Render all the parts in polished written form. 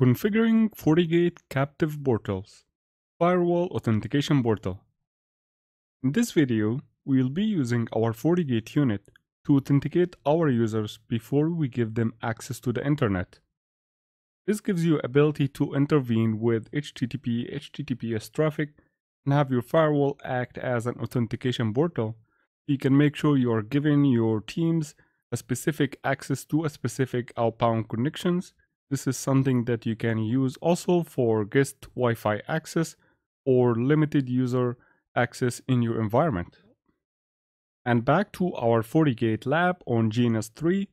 Configuring FortiGate Captive Portals Firewall Authentication Portal. In this video, we will be using our FortiGate unit to authenticate our users before we give them access to the internet. This gives you ability to intervene with HTTP, HTTPS traffic and have your firewall act as an authentication portal. You can make sure you are giving your teams a specific access to a specific outbound connections. This is something that you can use also for guest Wi-Fi access or limited user access in your environment. And back to our FortiGate lab on GNS3,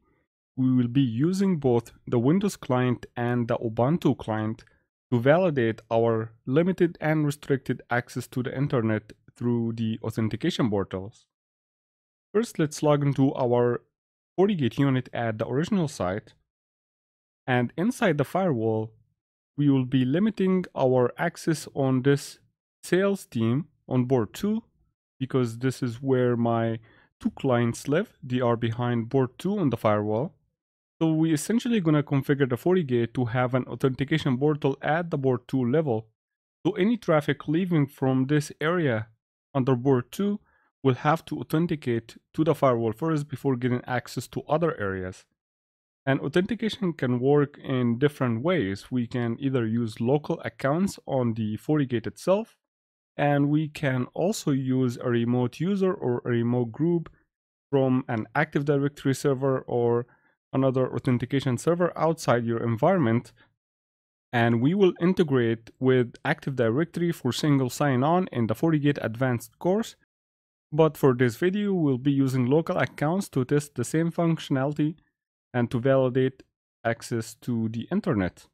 we will be using both the Windows client and the Ubuntu client to validate our limited and restricted access to the internet through the authentication portals. First, let's log into our FortiGate unit at the original site. And inside the firewall, we will be limiting our access on this sales team on board 2, because this is where my two clients live. They are behind board 2 on the firewall. So we essentially going to configure the FortiGate to have an authentication portal at the board 2 level. So any traffic leaving from this area under board 2 will have to authenticate to the firewall first before getting access to other areas. And authentication can work in different ways. We can either use local accounts on the FortiGate itself, and we can also use a remote user or a remote group from an Active Directory server or another authentication server outside your environment. And we will integrate with Active Directory for single sign-on in the FortiGate Advanced course. But for this video, we'll be using local accounts to test the same functionality and to validate access to the internet.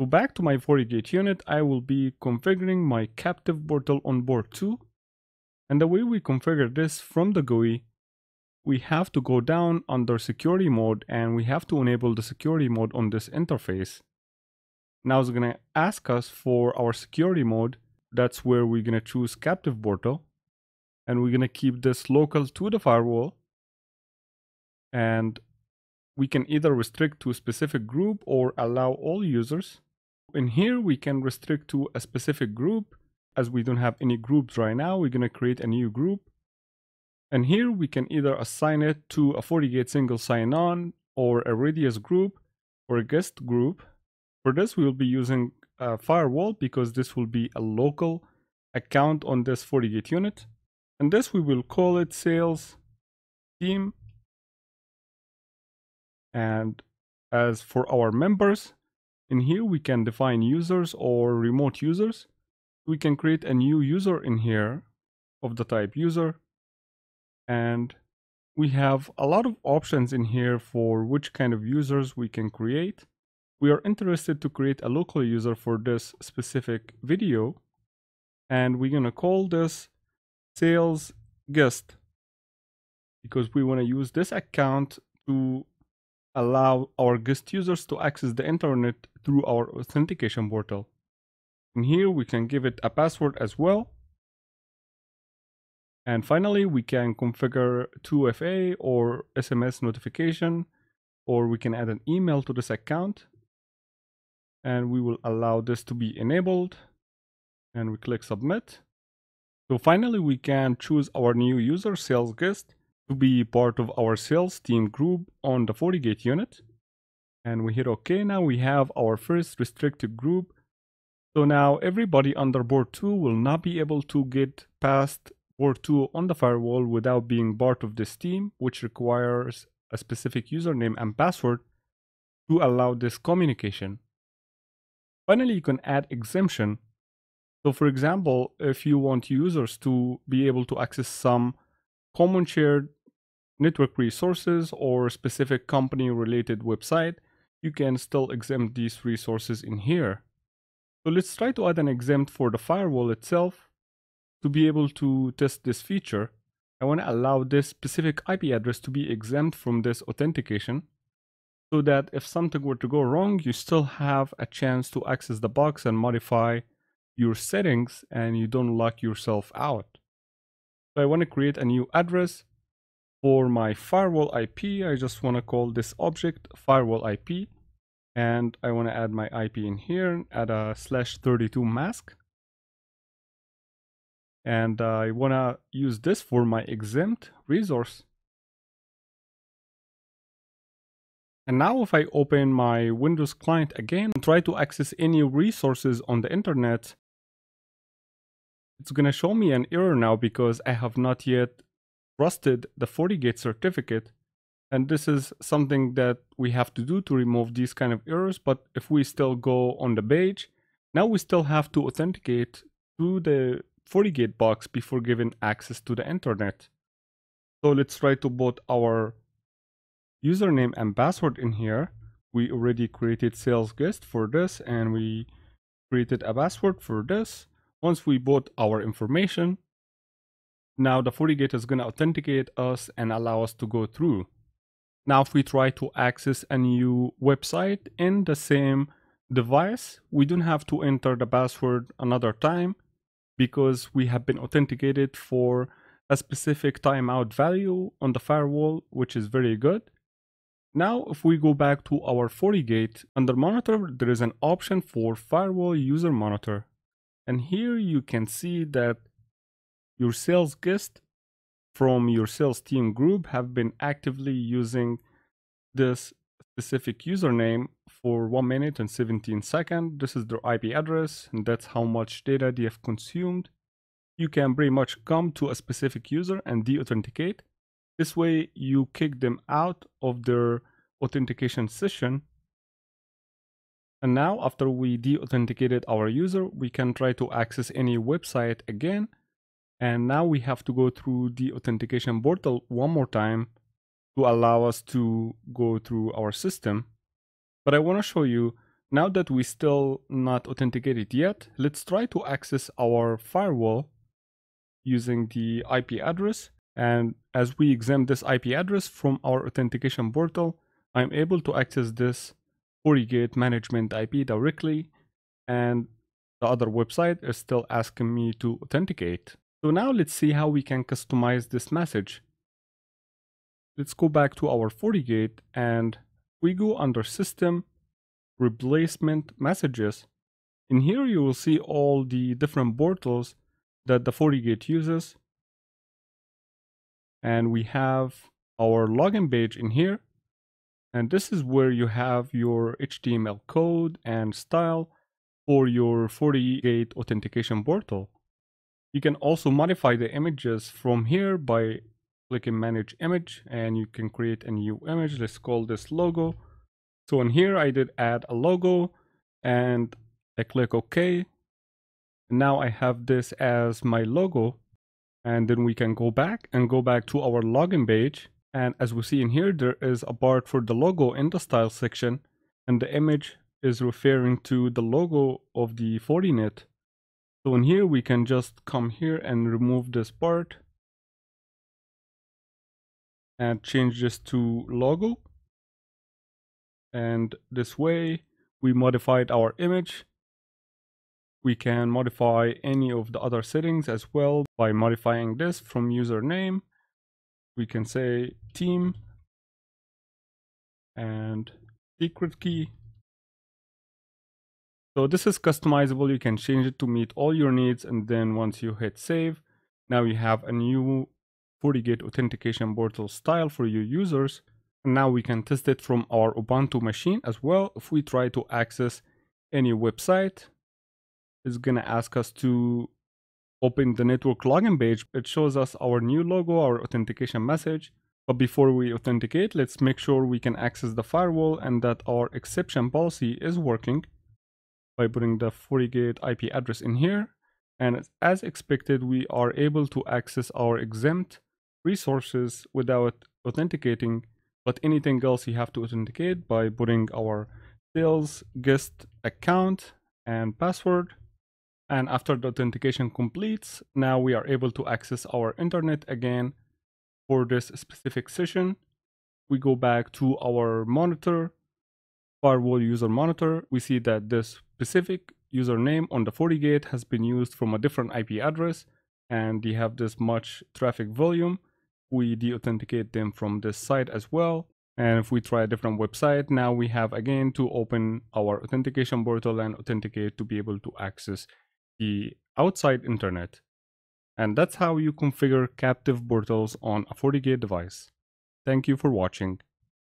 So back to my FortiGate unit, I will be configuring my captive portal on board 2. And the way we configure this from the GUI, we have to go down under security mode and we have to enable the security mode on this interface. Now it's gonna ask us for our security mode. That's where we're gonna choose captive portal. And we're gonna keep this local to the firewall. And we can either restrict to a specific group or allow all users. In here, we can restrict to a specific group. As we don't have any groups right now, we're going to create a new group. And here we can either assign it to a FortiGate single sign-on or a radius group or a guest group. For this, we will be using a firewall because this will be a local account on this FortiGate unit. And this we will call it sales team. And as for our members, in here we can define users or remote users. We can create a new user in here of the type user. And we have a lot of options in here for which kind of users we can create. We are interested to create a local user for this specific video. And we're going to call this sales guest because we want to use this account to allow our guest users to access the internet through our authentication portal. In here, we can give it a password as well. And finally, we can configure 2FA or SMS notification, or we can add an email to this account. And we will allow this to be enabled. And we click submit. So finally, we can choose our new user, sales guest, to be part of our sales team group on the FortiGate unit. And we hit OK. Now we have our first restricted group. So now everybody under board 2 will not be able to get past board 2 on the firewall without being part of this team, which requires a specific username and password to allow this communication. Finally, you can add exemption. So for example, if you want users to be able to access some common shared network resources or specific company related website, you can still exempt these resources in here. So let's try to add an exempt for the firewall itself to be able to test this feature. I want to allow this specific IP address to be exempt from this authentication so that if something were to go wrong, you still have a chance to access the box and modify your settings and you don't lock yourself out. So I want to create a new address. For my firewall IP, I just want to call this object firewall IP. and I want to add my IP in here, add a /32 mask. And I want to use this for my exempt resource. And now if I open my Windows client again and try to access any resources on the internet, it's going to show me an error now because I have not yet trusted the FortiGate certificate. And this is something that we have to do to remove these kind of errors. But if we still go on the page, now we still have to authenticate to the FortiGate box before giving access to the internet. So let's try to put our username and password in here. We already created sales guest for this, and we created a password for this. Once we put our information, now the FortiGate is going to authenticate us and allow us to go through. Now if we try to access a new website in the same device, we don't have to enter the password another time, because we have been authenticated for a specific timeout value on the firewall, which is very good. Now, if we go back to our FortiGate, under monitor, there is an option for firewall user monitor. And here you can see that your sales guest from your sales team group have been actively using this specific username for 1 minute and 17 seconds. This is their IP address, and that's how much data they have consumed. You can pretty much come to a specific user and de-authenticate. This way you kick them out of their authentication session. And now after we de-authenticated our user, we can try to access any website again. And now we have to go through the authentication portal one more time to allow us to go through our system. But I want to show you, now that we still not authenticated yet, let's try to access our firewall using the IP address. And as we exempt this IP address from our authentication portal, I'm able to access this FortiGate management IP directly, and the other website is still asking me to authenticate. So now let's see how we can customize this message. Let's go back to our FortiGate, and we go under System, Replacement Messages. In here you will see all the different portals that the FortiGate uses. And we have our login page in here. And this is where you have your HTML code and style for your FortiGate authentication portal. You can also modify the images from here by clicking manage image, and you can create a new image. Let's call this logo. So in here I did add a logo, and I click OK. Now I have this as my logo, and then we can go back to our login page. And as we see in here, there is a bar for the logo in the style section, and the image is referring to the logo of the Fortinet. So in here we can just come here and remove this part and change this to logo, and this way we modified our image. We can modify any of the other settings as well by modifying this from username. We can say team and secret key. So this is customizable. You can change it to meet all your needs, and then once you hit save, now you have a new FortiGate authentication portal style for your users. And now we can test it from our Ubuntu machine as well. If we try to access any website, it's going to ask us to open the network login page. It shows us our new logo, our authentication message. But before we authenticate, let's make sure we can access the firewall and that our exception policy is working by putting the FortiGate IP address in here. And as expected, we are able to access our exempt resources without authenticating, but anything else you have to authenticate by putting our sales guest account and password. And after the authentication completes, now we are able to access our internet again for this specific session. We go back to our monitor, firewall user monitor. We see that this specific username on the FortiGate has been used from a different IP address, and they have this much traffic volume. We de-authenticate them from this site as well. And if we try a different website, now we have again to open our authentication portal and authenticate to be able to access the outside internet. And that's how you configure captive portals on a FortiGate device. Thank you for watching.